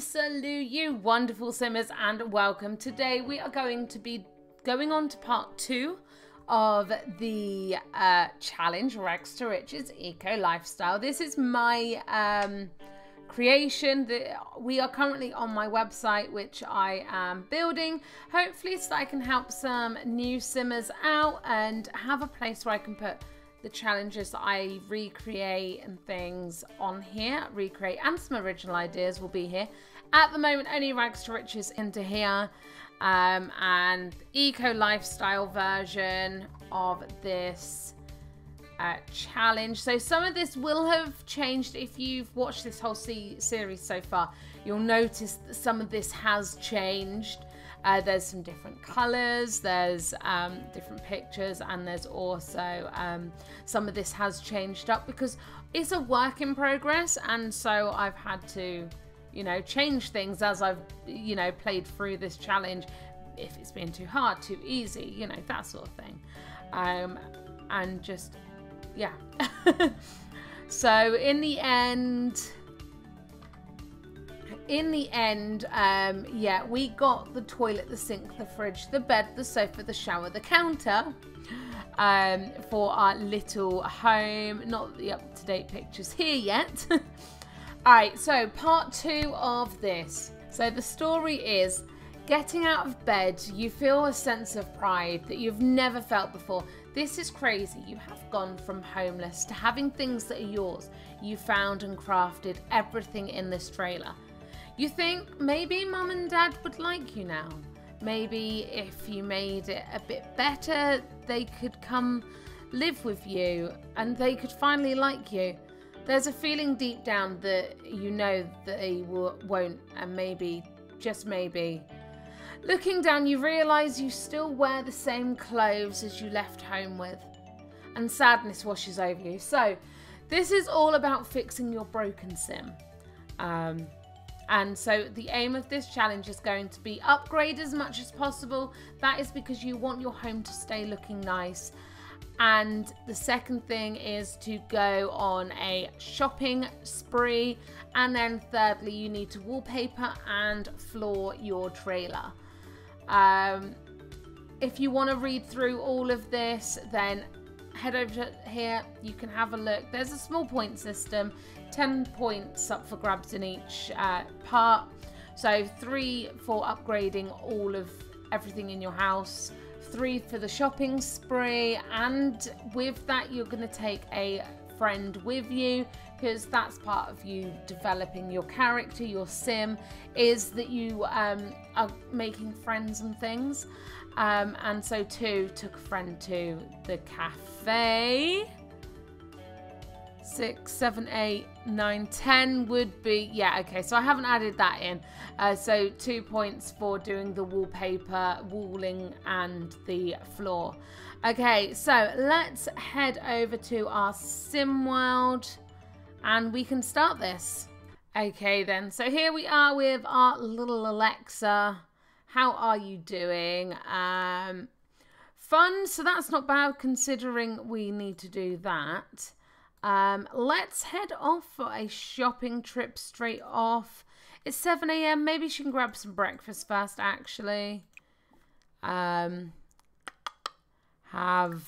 salute you, wonderful simmers, and welcome. Today we are going to be going on to part 2 of the challenge Rags to Riches Eco Lifestyle. This is my creation that we are currently on my website, which I am building, hopefully so I can help some new simmers out and have a place where I can put the challenges that I recreate and things on here. Recreate and some original ideas will be here. At the moment, only Rags to Riches into here, and eco lifestyle version of this challenge. So some of this will have changed. If you've watched this whole series so far, you'll notice that some of this has changed. There's some different colors, there's different pictures, and there's also some of this has changed up because it's a work in progress, and so I've had to, you know, change things as I've, you know, played through this challenge. If it's been too hard, too easy, you know, that sort of thing, and just, yeah. So in the end, yeah, we got the toilet, the sink, the fridge, the bed, the sofa, the shower, the counter for our little home. Not the up-to-date pictures here yet. All right, so part 2 of this. So the story is, getting out of bed, you feel a sense of pride that you've never felt before. This is crazy. You have gone from homeless to having things that are yours. You found and crafted everything in this trailer. You think maybe mum and dad would like you now. Maybe if you made it a bit better, they could come live with you and they could finally like you. There's a feeling deep down that you know that they won't, and maybe, just maybe. Looking down, you realise you still wear the same clothes as you left home with, and sadness washes over you. So this is all about fixing your broken sim. And so the aim of this challenge is going to be upgrade as much as possible. That is because you want your home to stay looking nice. And the second thing is to go on a shopping spree. And then thirdly, you need to wallpaper and floor your trailer. If you want to read through all of this, then head over here, you can have a look. There's a small point system, 10 points up for grabs in each part. So 3 for upgrading all of everything in your house, 3 for the shopping spree, and with that you're going to take a friend with you, because that's part of you developing your character, your sim, is that you are making friends and things. And so too, took a friend to the cafe. 6, 7, 8, 9, 10 would be, yeah, okay, so I haven't added that in. So 2 points for doing the wallpaper, walling, and the floor. Okay, so let's head over to our sim world and we can start this. Okay then, so here we are with our little Alexa. How are you doing? Fun, so that's not bad considering we need to do that. Let's head off for a shopping trip straight off. It's 7 AM, maybe she can grab some breakfast first actually. Have a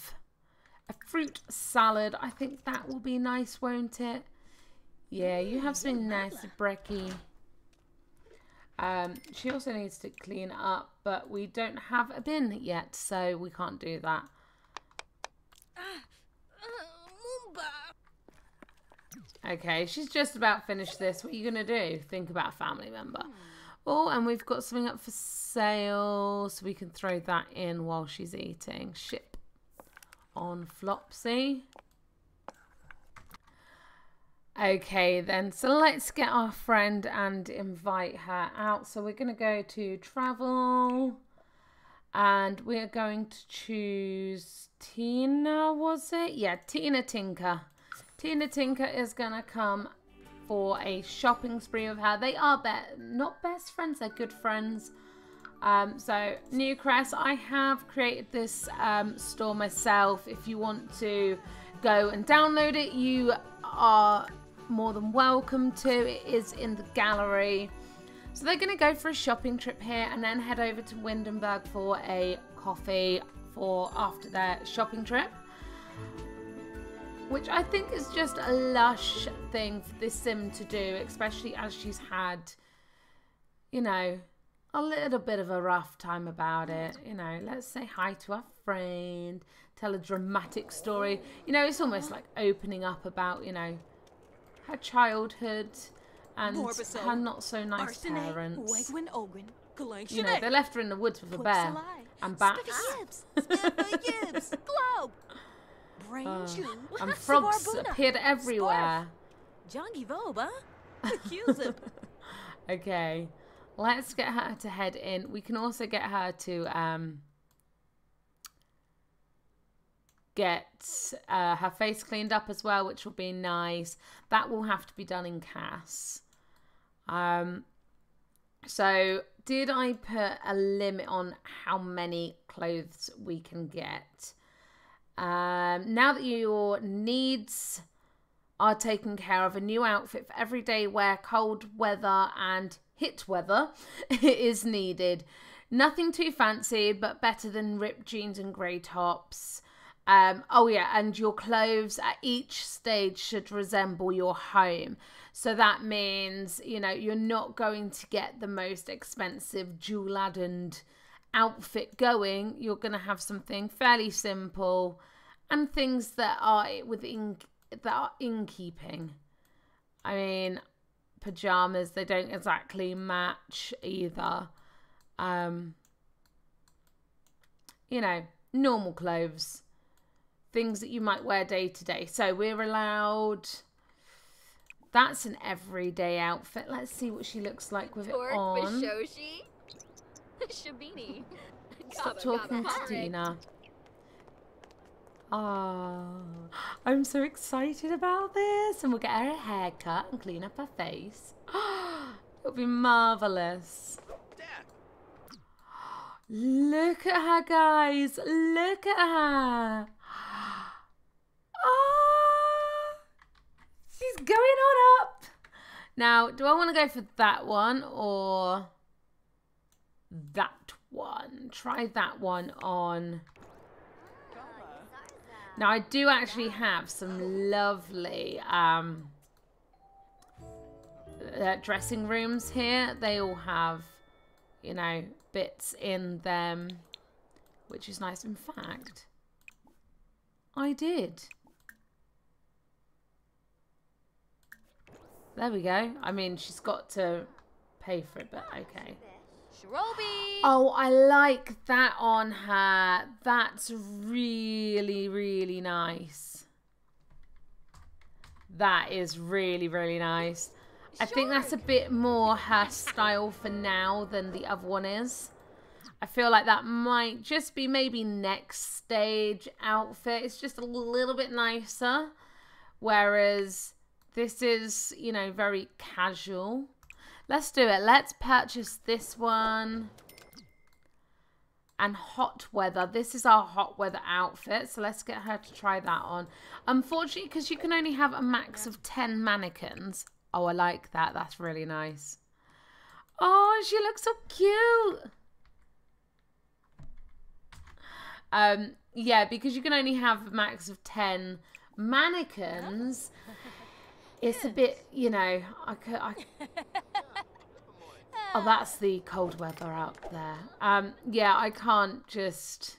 fruit salad. I think that will be nice, won't it? Yeah, you have something nice, brekkie. She also needs to clean up, but we don't have a bin yet, so we can't do that. Okay, she's just about finished this. What are you going to do? Think about a family member. Oh, and we've got something up for sale, so we can throw that in while she's eating. Ship on Flopsy. Okay then, so let's get our friend and invite her out. So we're going to go to travel and we are going to choose Tina, was it? Yeah, Tina Tinker. Tina Tinker is going to come for a shopping spree with her. They are not best friends, they're good friends. So Newcrest, I have created this store myself. If you want to go and download it, you are more than welcome to. It is in the gallery. So they're going to go for a shopping trip here and then head over to Windenburg for a coffee for after their shopping trip, which I think is just a lush thing for this sim to do, especially as she's had, you know, a little bit of a rough time about it. You know, let's say hi to our friend, tell a dramatic story. You know, it's almost like opening up about, you know, her childhood and her not so nice parents. You know, they left her in the woods with a bear and bats and frogs appeared everywhere. Okay, let's get her to head in. We can also get her to get her face cleaned up as well, which will be nice. That will have to be done in CAS. So did I put a limit on how many clothes we can get? Now that your needs are taken care of, a new outfit for everyday wear, cold weather and hit weather is needed. Nothing too fancy, but better than ripped jeans and grey tops. Oh yeah, and your clothes at each stage should resemble your home. So that means, you know, you're not going to get the most expensive jewel-laden outfit going. You're going to have something fairly simple and things that are in keeping. I mean, pajamas, they don't exactly match either. You know, normal clothes, things that you might wear day to day. So we're allowed, that's an everyday outfit. Let's see what she looks like with it on. Stop talking to Tina. Oh, I'm so excited about this. And we'll get her a haircut and clean up her face. It'll be marvelous. Look at her, guys. Look at her. She's going on up. Now, do I want to go for that one or that one? Try that one on. Now, I do actually have some lovely dressing rooms here. They all have, you know, bits in them, which is nice. In fact, I did. There we go. I mean, she's got to pay for it, but okay. Oh, I like that on her. That's really, really nice. That is really, really nice. I think that's a bit more her style for now than the other one is. I feel like that might just be maybe next stage outfit. It's just a little bit nicer, whereas this is, you know, very casual. Let's do it. Let's purchase this one. And hot weather. This is our hot weather outfit. So let's get her to try that on. Unfortunately, because you can only have a max of 10 mannequins. Oh, I like that. That's really nice. Oh, she looks so cute. Yeah, because you can only have a max of 10 mannequins. It's a bit, you know, oh, that's the cold weather out there. Yeah, I can't just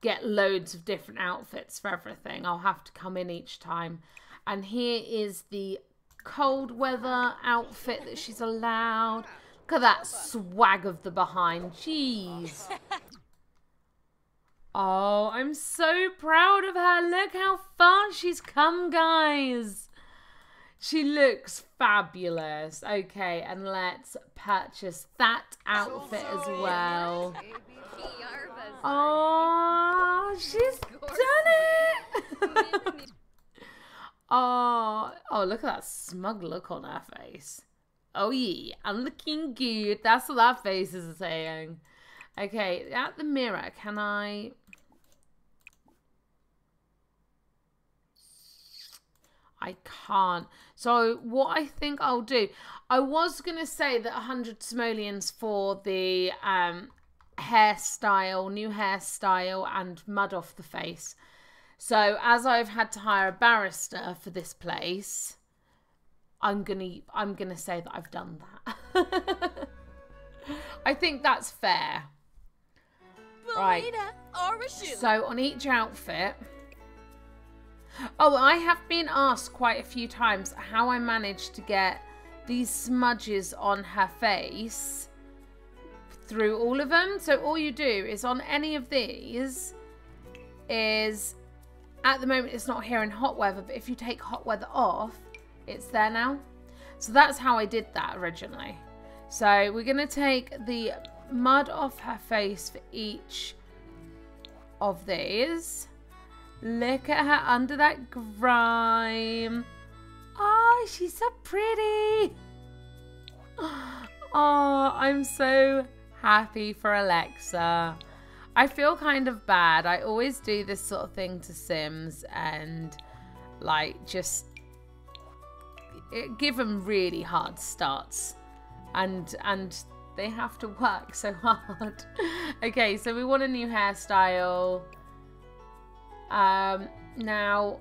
get loads of different outfits for everything. I'll have to come in each time. And here is the cold weather outfit that she's allowed. Look at that swag of the behind. Jeez. Oh, I'm so proud of her. Look how far she's come, guys. She looks fabulous. Okay, and let's purchase that outfit as well. Oh, she's done it! Oh, look at that smug look on her face. Oh yeah, I'm looking good. That's what that face is saying. Okay, at the mirror, can I... I can't. So what I think I'll do, I was going to say that 100 simoleons for the hairstyle, new hairstyle and mud off the face. So as I've had to hire a barrister for this place, I'm gonna say that I've done that. I think that's fair. Right. So on each outfit. Oh, I have been asked quite a few times how I managed to get these smudges on her face through all of them. So all you do is on any of these is, at the moment it's not here in hot weather, but if you take hot weather off, it's there now. So that's how I did that originally. So we're going to take the mud off her face for each of these. Look at her under that grime. Oh, she's so pretty. Oh, I'm so happy for Alexa. I feel kind of bad. I always do this sort of thing to Sims and like just give them really hard starts and they have to work so hard. Okay, so we want a new hairstyle. Now,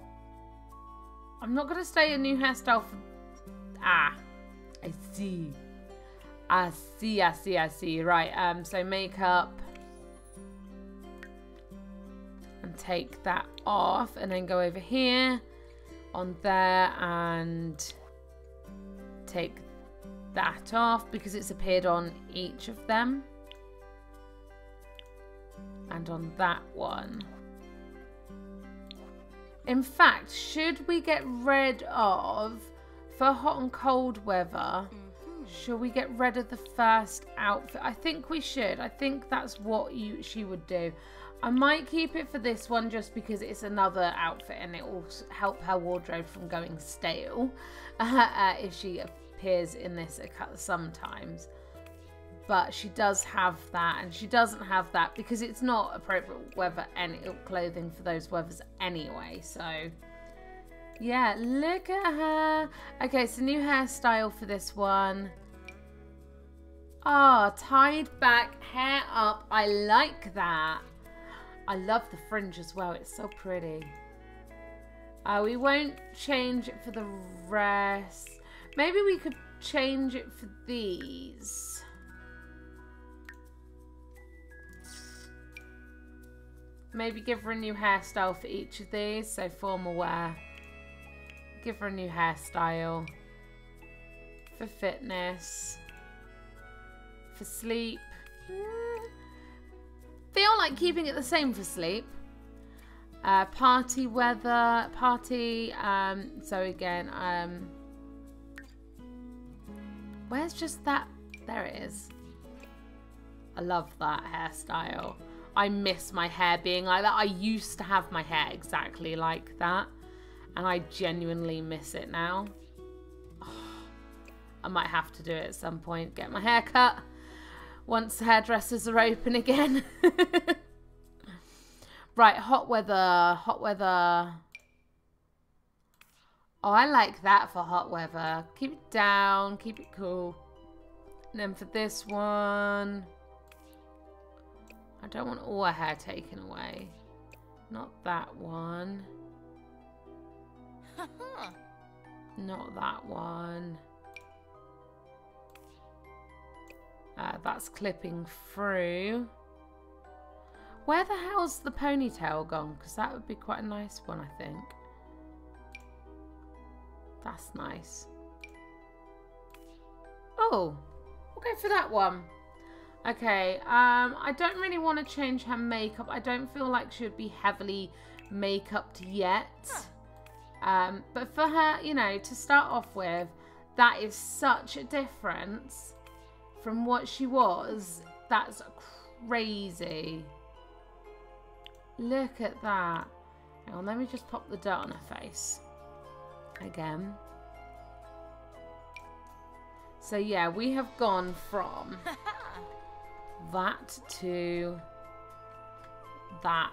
I'm not going to say a new hairstyle for... Ah, I see. I see. Right, so makeup. And take that off and then go over here on there and take that off because it's appeared on each of them and on that one. In fact, should we get rid of, for hot and cold weather, should we get rid of the first outfit? I think we should. I think that's what she would do. I might keep it for this one just because it's another outfit and it will help her wardrobe from going stale if she appears in this sometimes. But she does have that, and she doesn't have that because it's not appropriate weather and clothing for those weathers anyway. So, yeah, look at her. Okay, so new hairstyle for this one. Ah, tied back, hair up. I like that. I love the fringe as well. It's so pretty. We won't change it for the rest. Maybe we could change it for these. Maybe give her a new hairstyle for each of these. So formal wear. Give her a new hairstyle. For fitness. For sleep. Feel like keeping it the same for sleep. Party weather. Party. So again. Where's just that? There it is. I love that hairstyle. I miss my hair being like that. I used to have my hair exactly like that. And I genuinely miss it now. Oh, I might have to do it at some point. Get my hair cut. Once the hairdressers are open again. Right, hot weather. Hot weather. Oh, I like that for hot weather. Keep it down. Keep it cool. And then for this one... I don't want all her hair taken away. Not that one. Not that one. That's clipping through. Where the hell's the ponytail gone? Because that would be quite a nice one, I think. That's nice. Oh, we'll go for that one. Okay, I don't really want to change her makeup. I don't feel like she would be heavily make-upped yet. But for her, you know, to start off with, that is such a difference from what she was. That's crazy. Look at that. Hang on, let me just pop the dirt on her face again. So, yeah, we have gone from... that to that.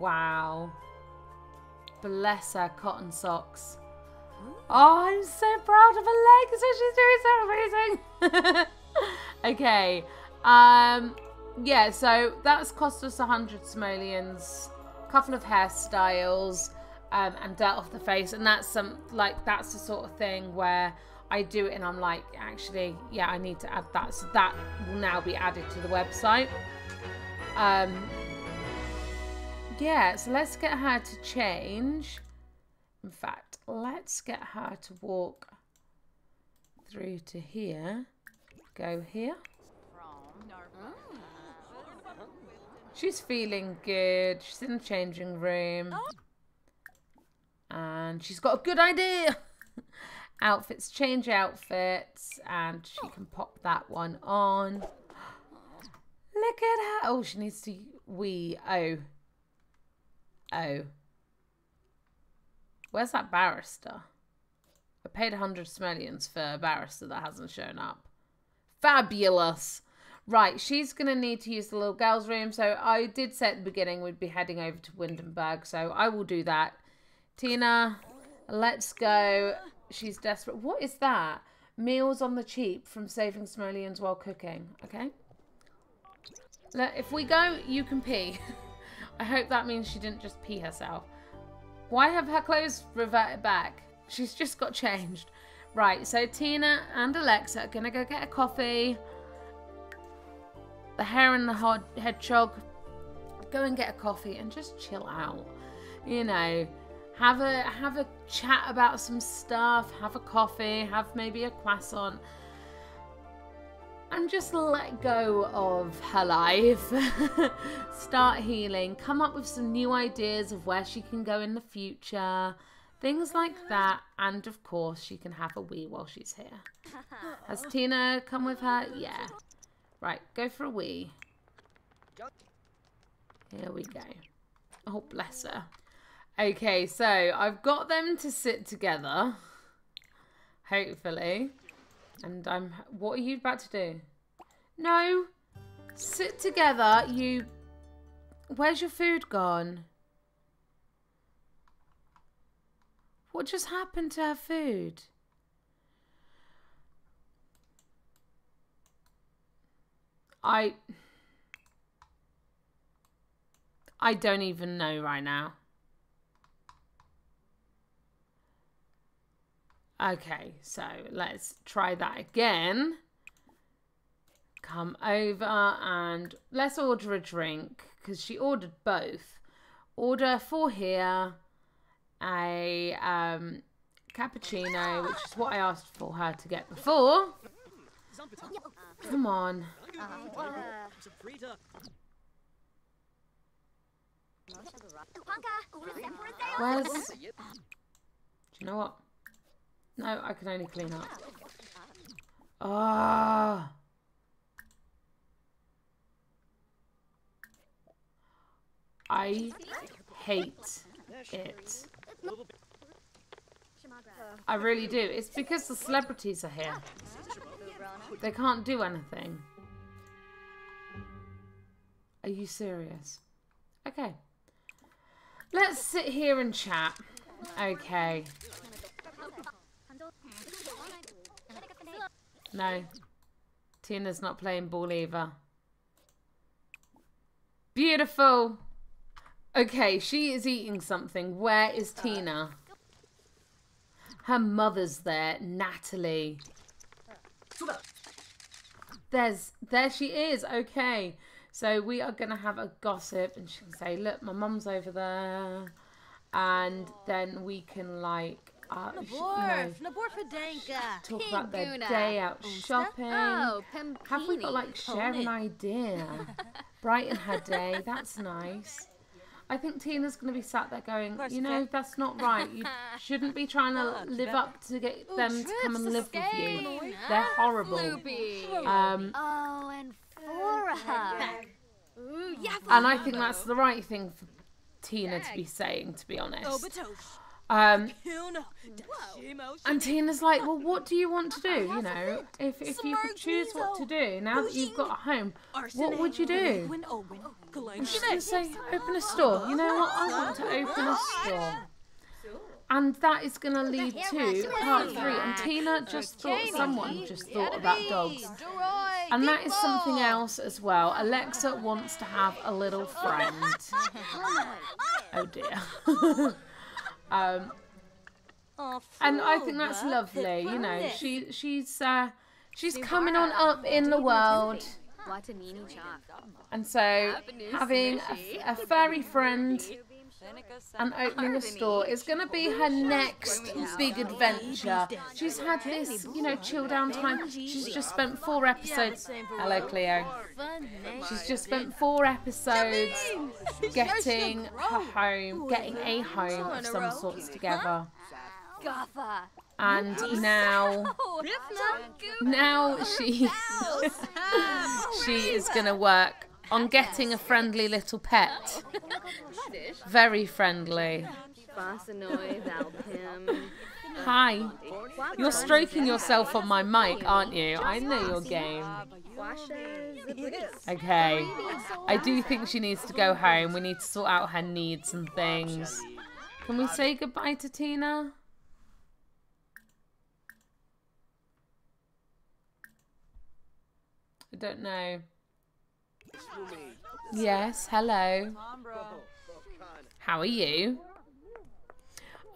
Wow, bless her cotton socks. Oh, I'm so proud of Alexa. She's doing so amazing. Okay. Yeah, so that's cost us 100 simoleons, a couple of hairstyles, and dirt off the face. And that's that's the sort of thing where I do it and I'm like, actually, yeah, I need to add that. So that will now be added to the website. Yeah, so let's get her to change. In fact, let's get her to walk through to here. Go here. She's feeling good. She's in the changing room. And she's got a good idea. Outfits, change outfits. And she can pop that one on. Look at her. Oh, she needs to wee. Oh. Oh. Where's that barrister? I paid 100 simoleons for a barrister that hasn't shown up. Fabulous. Right, she's going to need to use the little girl's room. So I did say at the beginning we'd be heading over to Windenburg. So I will do that. Tina, let's go. She's desperate. What is that? Meals on the cheap from saving simoleons while cooking. Okay. Look, if we go, you can pee. I hope that means she didn't just pee herself. Why have her clothes reverted back? She's just got changed. Right, so Tina and Alexa are going to go get a coffee. The hare and the hedgehog go and get a coffee and just chill out. You know, have a chat about some stuff, have a coffee, have maybe a croissant. And just let go of her life. Start healing. Come up with some new ideas of where she can go in the future. Things like that. And of course, she can have a wee while she's here. Has Tina come with her? Yeah. Right, go for a wee. Here we go. Oh, bless her. Okay, so I've got them to sit together. Hopefully. And I'm... What are you about to do? No. Sit together, you... Where's your food gone? What just happened to her food? I don't even know right now. Okay, so let's try that again. Come over and let's order a drink because she ordered both. Order for here a cappuccino, which is what I asked for her to get before. Come on. Where's... Do you know what? No, I can only clean up. Ah. I hate it. I really do. It's because the celebrities are here. They can't do anything. Are you serious? Okay. Let's sit here and chat. Okay. No. Tina's not playing ball either. Beautiful. Okay, she is eating something. Where is Tina? Her mother's there, Natalie. There she is. Okay. So we are going to have a gossip and she can say, look, my mum's over there. And then we can like... talk about their day out shopping. Have we got like share an idea? Brighten her day. That's nice. I think Tina's going to be sat there going, you know, that's not right. You shouldn't be trying to live up to get them to come and live with you. They're horrible. And I think that's the right thing for Tina to be saying, to be honest. And Tina's like, well, what do you want to do? You know, if you could choose what to do now that you've got a home, what would you do? And she's going to say, open a store. You know what? I want to open a store. And that is going to lead to part 3. And Tina just thought, someone just thought about dogs. And that is something else as well. Alexa wants to have a little friend. Oh dear. And I think that's lovely. You know, she's coming on up in the world. And so having a furry friend and opening a store is going to be her next big adventure. She's had this, you know, chill down time. She's just spent 4 episodes. Hello, Cleo. She's just spent 4 episodes getting her home, getting a home of some sorts together. And now she is going to work on getting a friendly little pet. Very friendly. Hi. You're stroking yourself on my mic, aren't you? I know your game. Okay. I do think she needs to go home. We need to sort out her needs and things. Can we say goodbye to Tina? I don't know. Yes, hello. How are you?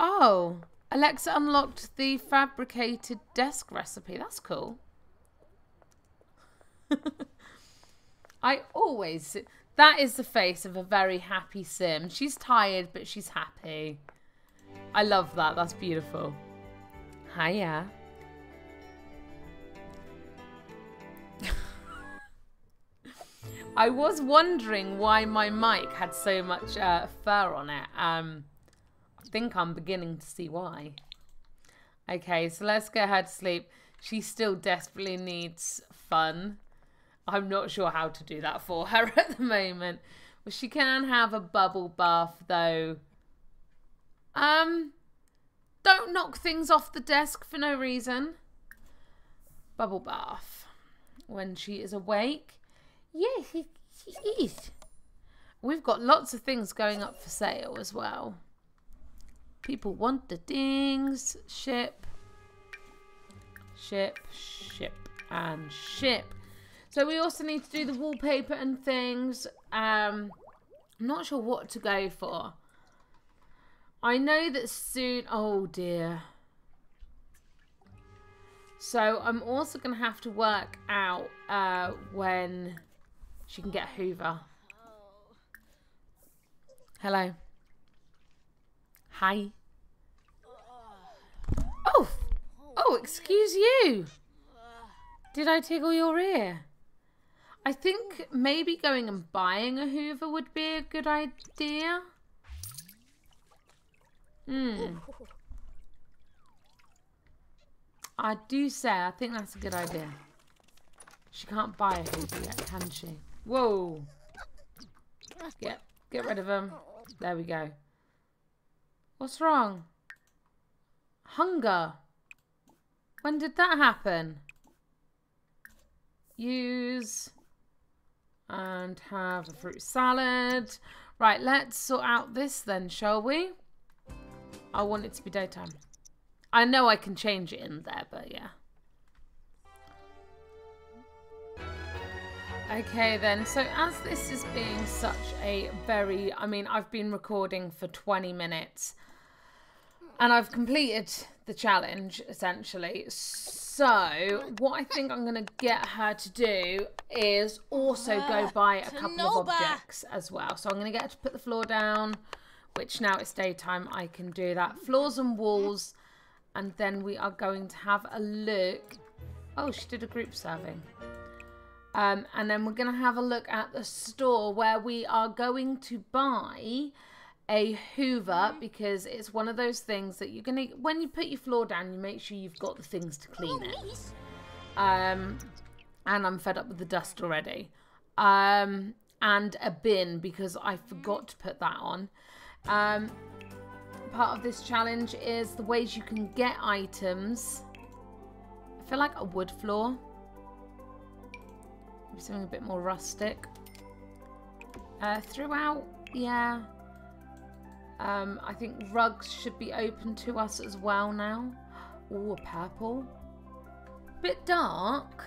Oh, Alexa unlocked the fabricated desk recipe. That's cool. I always... That is the face of a very happy sim. She's tired, but she's happy. I love that. That's beautiful. Hiya. I was wondering why my mic had so much fur on it. I think I'm beginning to see why. Okay, so let's get her to sleep. She still desperately needs fun. I'm not sure how to do that for her at the moment. Well, she can have a bubble bath, though. Don't knock things off the desk for no reason. Bubble bath. When she is awake... Yes, it is. We've got lots of things going up for sale as well. People want the things. Ship. So we also need to do the wallpaper and things. I'm not sure what to go for. I know that soon... Oh, dear. So I'm also going to have to work out when... She can get Hoover. Hello. Hi. Oh! Oh, excuse you! Did I tickle your ear? I think maybe going and buying a Hoover would be a good idea. Hmm. I do say, I think that's a good idea. She can't buy a Hoover yet, can she? Whoa! Get rid of him. There we go. What's wrong? Hunger. When did that happen? Use and have a fruit salad. Right, let's sort out this then, shall we? I want it to be daytime. I know I can change it in there, but yeah. Okay then, so as this is being such a very, I mean, I've been recording for 20 minutes and I've completed the challenge essentially. So what I think I'm going to get her to do is also go buy a couple of objects as well. So I'm going to get her to put the floor down, which now it's daytime, I can do that. Floors and walls, and then we are going to have a look. Oh, she did a group serving. And then we're going to have a look at the store where we are going to buy a Hoover, because it's one of those things that you're going to, when you put your floor down, you make sure you've got the things to clean it. And I'm fed up with the dust already. And a bin, because I forgot to put that on. Part of this challenge is the ways you can get items. I feel like a wood floor. Something a bit more rustic throughout, yeah. I think rugs should be open to us as well now. Ooh, a purple. Bit dark.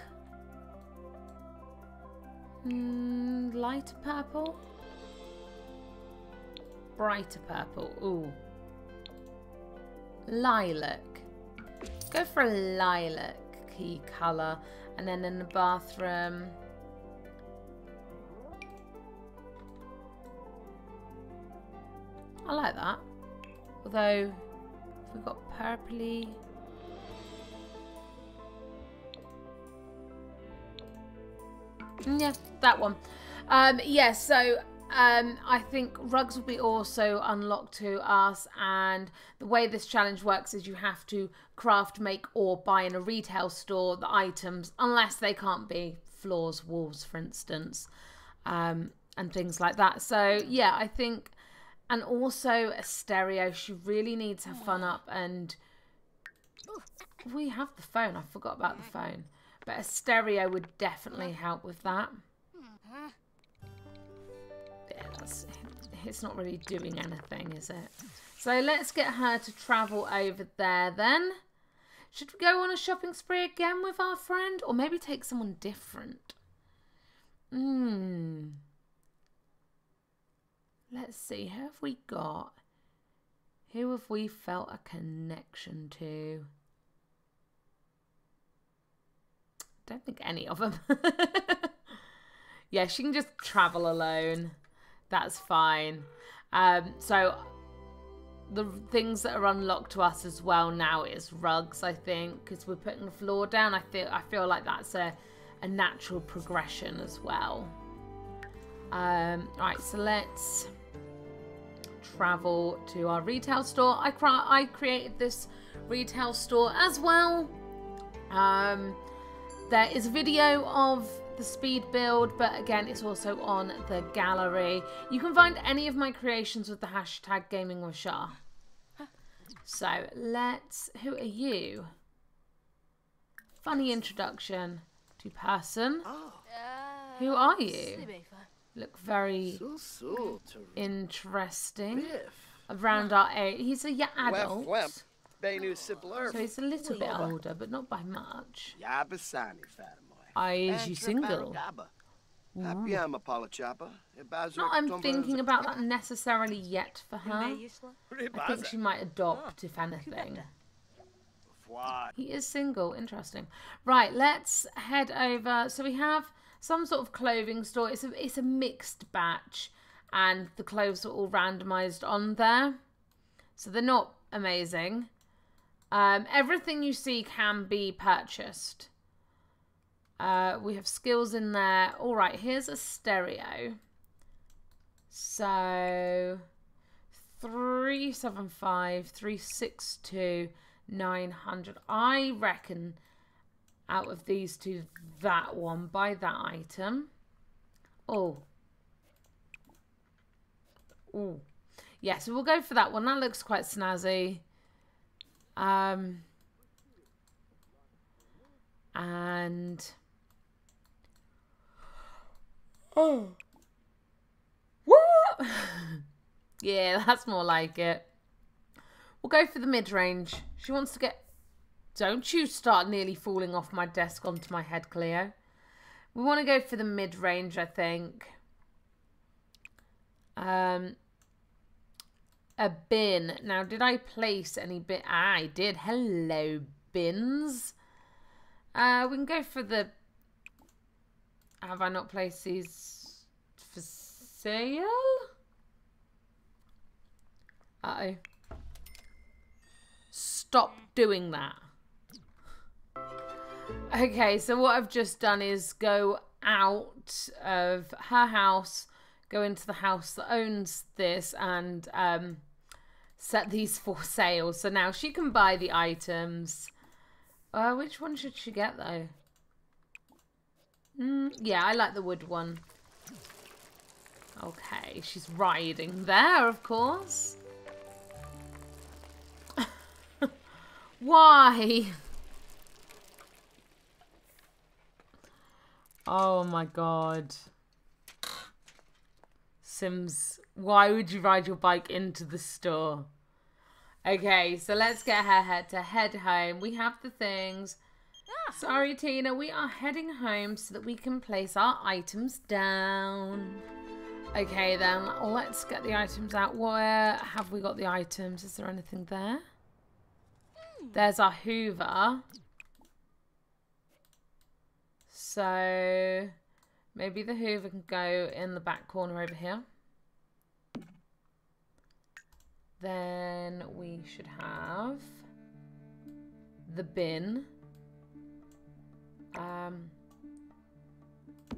Lighter purple. Brighter purple. Ooh. Lilac. Let's go for a lilac key colour. And then in the bathroom, I like that. Although, if we've got purpley. Yeah, that one. Yeah, so I think rugs will be also unlocked to us, and the way this challenge works is you have to craft, make, or buy in a retail store the items, unless they can't be floors, walls, for instance, and things like that. So yeah, I think, and also a stereo. She really needs her fun up, and we have the phone. I forgot about the phone. But a stereo would definitely help with that. Yeah, it's not really doing anything, is it? So let's get her to travel over there then. Should we go on a shopping spree again with our friend? Or maybe take someone different? Let's see, who have we got? Who have we felt a connection to? Don't think any of them. Yeah, she can just travel alone. That's fine. So the things that are unlocked to us as well now is rugs, I think, because we're putting the floor down. I feel like that's a natural progression as well. Right, so let's travel to our retail store. I created this retail store as well. There is a video of the speed build, but again, it's also on the gallery. You can find any of my creations with the hashtag GamingWithChar. So let's, who are you? Funny introduction to person. Who are you? Look very interesting. Around our age. He's a young adult. So he's a little bit older, but not by much. Is you single? Not I'm thinking about that necessarily yet for her. I think she might adopt, if anything. He is single. Interesting. Right, let's head over. So we have some sort of clothing store. It's a mixed batch, and the clothes are all randomised on there. So they're not amazing. Everything you see can be purchased. We have skills in there. All right, here's a stereo. So 375, 362, 900. I reckon out of these two, that one, buy that item. Oh. Oh. Yeah, so we'll go for that one. That looks quite snazzy. And oh, woo! Yeah, that's more like it. We'll go for the mid-range. She wants to get. Don't you start nearly falling off my desk onto my head, Cleo. We want to go for the mid-range, I think. A bin. Now, did I place any bin? I did. Hello, bins. We can go for the... Have I not placed these for sale? Uh-oh. Stop doing that. Okay, so what I've just done is go out of her house, go into the house that owns this, and set these for sale. So now she can buy the items. Which one should she get, though? Yeah, I like the wood one. Okay, she's riding there, of course. Why? Oh, my God. Sims, why would you ride your bike into the store? Okay, so let's get her to head home. We have the things. Sorry, Tina, we are heading home so that we can place our items down. Okay, then, let's get the items out. Where have we got the items? Is there anything there? There's our Hoover. So, maybe the Hoover can go in the back corner over here. Then we should have the bin.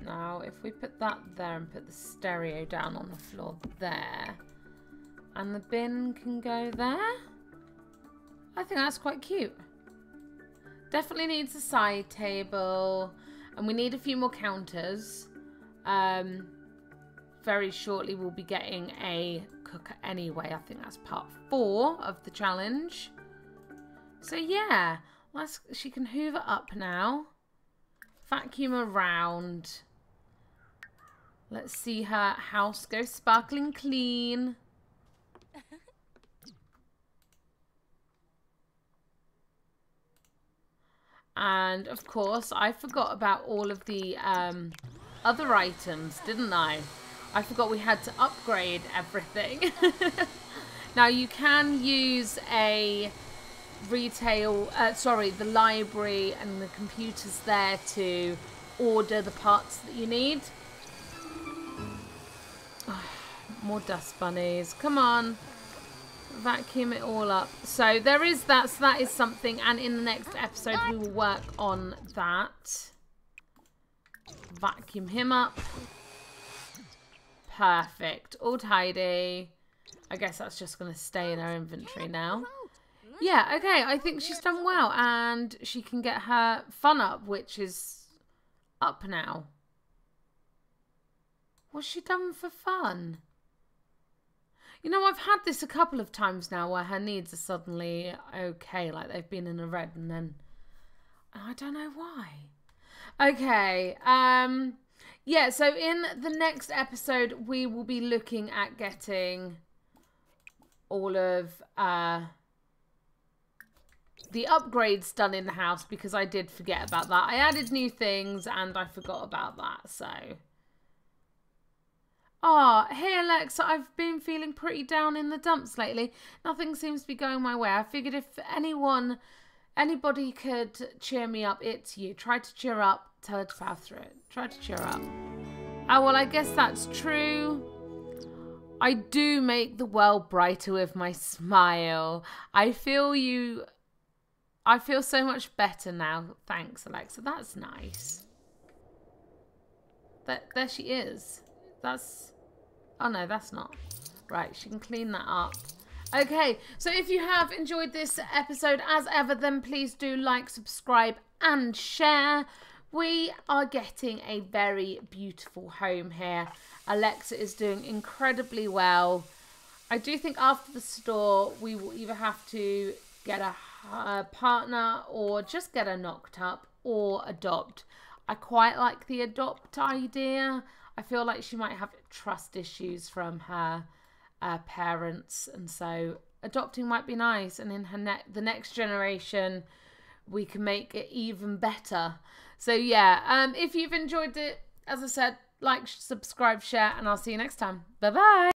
Now, if we put that there and put the stereo down on the floor there, and the bin can go there, I think that's quite cute. Definitely needs a side table, and we need a few more counters. Very shortly we'll be getting a cooker anyway. I think that's part 4 of the challenge. So yeah, she can hoover up now. Vacuum around. Let's see her house go sparkling clean. And of course, I forgot about all of the other items, didn't I? I forgot we had to upgrade everything. Now you can use a retail, the library and the computers there to order the parts that you need. Oh, more dust bunnies, come on, vacuum it all up. So there is that, so that is something, and in the next episode we will work on that. Vacuum him up. Perfect, all tidy. I guess that's just going to stay in our inventory now. Yeah, okay, I think she's done well, and she can get her fun up, which is up now. What's she done for fun? You know, I've had this a couple of times now where her needs are suddenly okay, like they've been in a red, and then I don't know why. Okay, yeah, so in the next episode, we will be looking at getting all of, the upgrades done in the house, because I did forget about that. I added new things and I forgot about that, so. Oh, hey Alexa, I've been feeling pretty down in the dumps lately. Nothing seems to be going my way. I figured if anybody could cheer me up, it's you. Try to cheer up, tell her to power through it. Try to cheer up. Oh, well, I guess that's true. I do make the world brighter with my smile. I feel so much better now. Thanks, Alexa. That's nice. There she is. That's... Oh, no, that's not. Right, she can clean that up. Okay, so if you have enjoyed this episode as ever, then please do like, subscribe, and share. We are getting a very beautiful home here. Alexa is doing incredibly well. I do think after the store, we will either have to get a partner, or just get her knocked up, or adopt. I quite like the adopt idea. I feel like she might have trust issues from her parents, and so adopting might be nice, and in her the next generation we can make it even better. So yeah, if you've enjoyed it, as I said, like, subscribe, share, and I'll see you next time. Bye bye.